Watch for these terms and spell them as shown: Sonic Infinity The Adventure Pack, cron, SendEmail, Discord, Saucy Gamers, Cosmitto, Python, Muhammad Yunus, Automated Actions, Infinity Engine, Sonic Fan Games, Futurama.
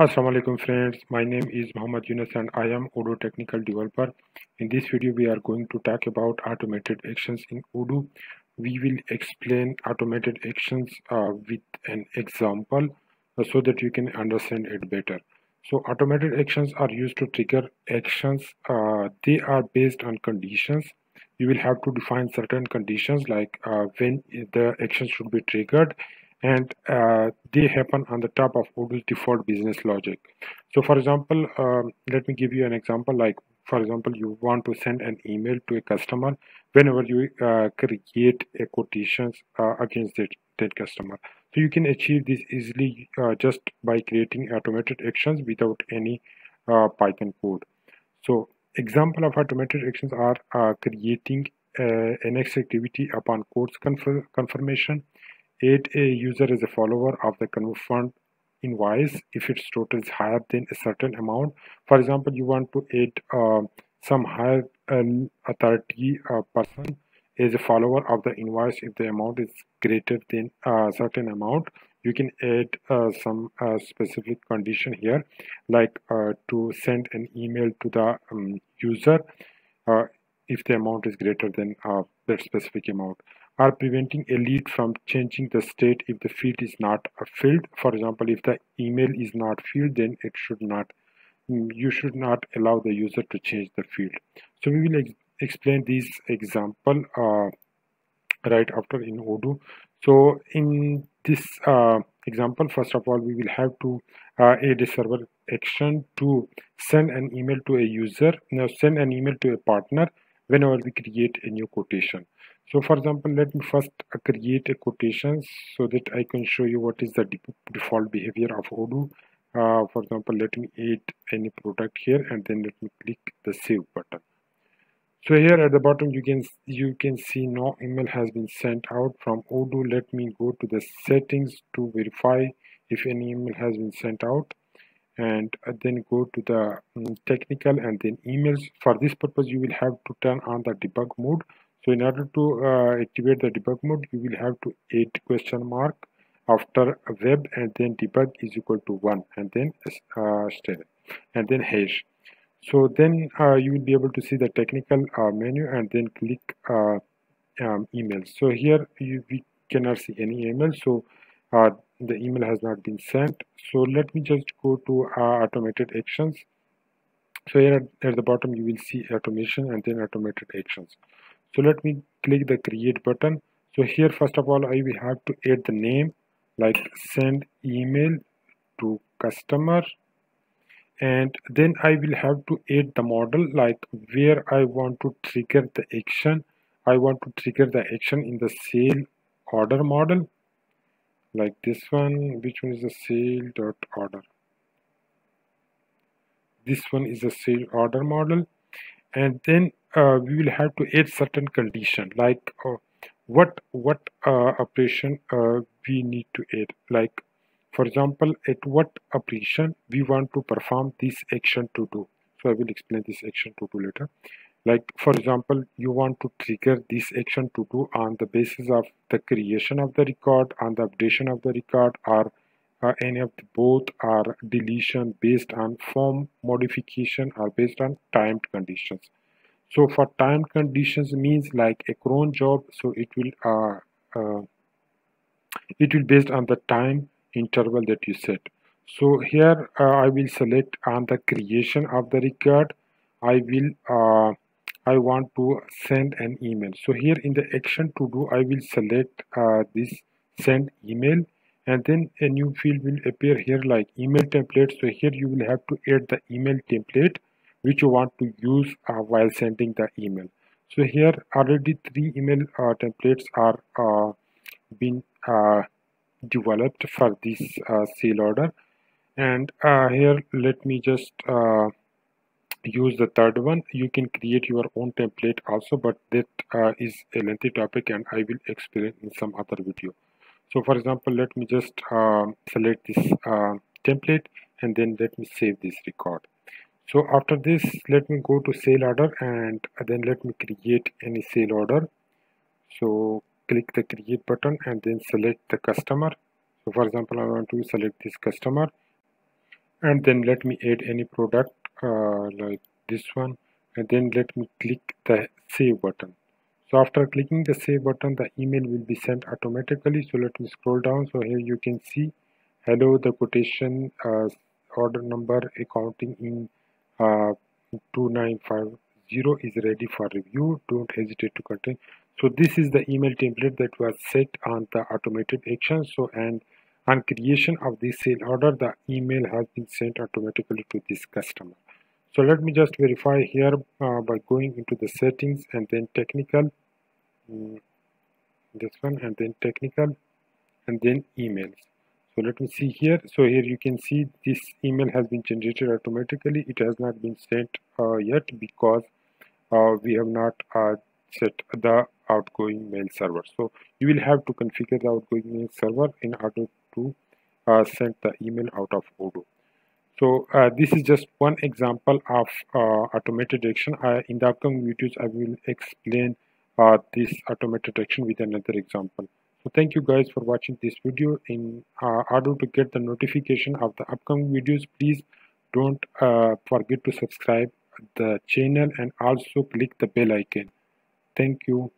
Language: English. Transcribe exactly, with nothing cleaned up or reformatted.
Assalamu alaikum friends, my name is Muhammad Yunus and I am Odoo technical developer. In this video we are going to talk about automated actions in Odoo. We will explain automated actions uh, with an example uh, so that you can understand it better. So automated actions are used to trigger actions. Uh, they are based on conditions. You will have to define certain conditions like uh, when the action should be triggered, and uh, they happen on the top of Odoo's default business logic. So for example, um, let me give you an example. Like for example, you want to send an email to a customer whenever you uh, create a quotations uh, against that, that customer. So you can achieve this easily uh, just by creating automated actions without any uh, Python code. So example of automated actions are uh, creating uh, an next activity upon quotes confir confirmation, add a user as a follower of the confirmed invoice if its total is higher than a certain amount. For example, you want to add uh, some higher um, authority uh, person as a follower of the invoice if the amount is greater than a certain amount. You can add uh, some uh, specific condition here, like uh, to send an email to the um, user uh, if the amount is greater than uh, that specific amount, are preventing a lead from changing the state if the field is not filled. For example, if the email is not filled, then it should not, you should not allow the user to change the field. So we will ex explain this example uh, right after in Odoo. So in this uh, example, first of all, we will have to uh, add a server action to send an email to a user, now send an email to a partner whenever we create a new quotation. So for example, let me first create a quotation so that I can show you what is the default behavior of Odoo. Uh, for example, let me add any product here and then let me click the save button. So here at the bottom you can you can see no email has been sent out from Odoo. Let me go to the settings to verify if any email has been sent out, and then go to the um, technical and then emails. For this purpose you will have to turn on the debug mode. So in order to uh, activate the debug mode, you will have to add question mark after web and then debug is equal to one and then uh, and then hash. So then uh, you will be able to see the technical uh, menu and then click uh, um, email. So here you, we cannot see any email, so uh, the email has not been sent. So let me just go to uh, automated actions. So here at, at the bottom you will see automation and then automated actions. So let me click the create button. So here first of all I will have to add the name, like send email to customer, and then I will have to add the model, like where I want to trigger the action. I want to trigger the action in the sale order model, like this one. Which one is the sale dot order? This one is the sale order model. And then uh, we will have to add certain condition, like uh, what what uh, operation uh, we need to add, like for example at what operation we want to perform this action to do. So I will explain this action to do later. Like for example, you want to trigger this action to do on the basis of the creation of the record, on the updation of the record, or Uh, any of the both, are deletion based on form modification, or based on timed conditions. So for timed conditions means like a cron job, so it will uh, uh, it will based on the time interval that you set. So here uh, I will select on the creation of the record. I will uh, I want to send an email. So here in the action to do I will select uh, this send email, and then a new field will appear here, like email template. So here you will have to add the email template which you want to use uh, while sending the email. So here already three email uh, templates are uh, being uh, developed for this uh, sale order, and uh, here let me just uh, use the third one. You can create your own template also, but that uh, is a lengthy topic and I will explain in some other video. So for example, let me just uh, select this uh, template and then let me save this record. So after this, let me go to sale order and then let me create any sale order. So click the create button and then select the customer. So for example, I want to select this customer, and then let me add any product uh, like this one, and then let me click the save button. So after clicking the save button, the email will be sent automatically. So let me scroll down. So here you can see, hello, the quotation uh, order number accounting in uh, two nine five zero is ready for review. Don't hesitate to contact. So this is the email template that was set on the automated action. So and on creation of this sale order, the email has been sent automatically to this customer. So let me just verify here uh, by going into the settings and then technical, mm, this one, and then technical, and then emails. So let me see here. So here you can see this email has been generated automatically. It has not been sent uh, yet because uh, we have not uh, set the outgoing mail server. So you will have to configure the outgoing mail server in order to uh, send the email out of Odoo. So uh, this is just one example of uh, automated action. I, in the upcoming videos, I will explain uh, this automated action with another example. So thank you guys for watching this video. In uh, order to get the notification of the upcoming videos, please don't uh, forget to subscribe the channel and also click the bell icon. Thank you.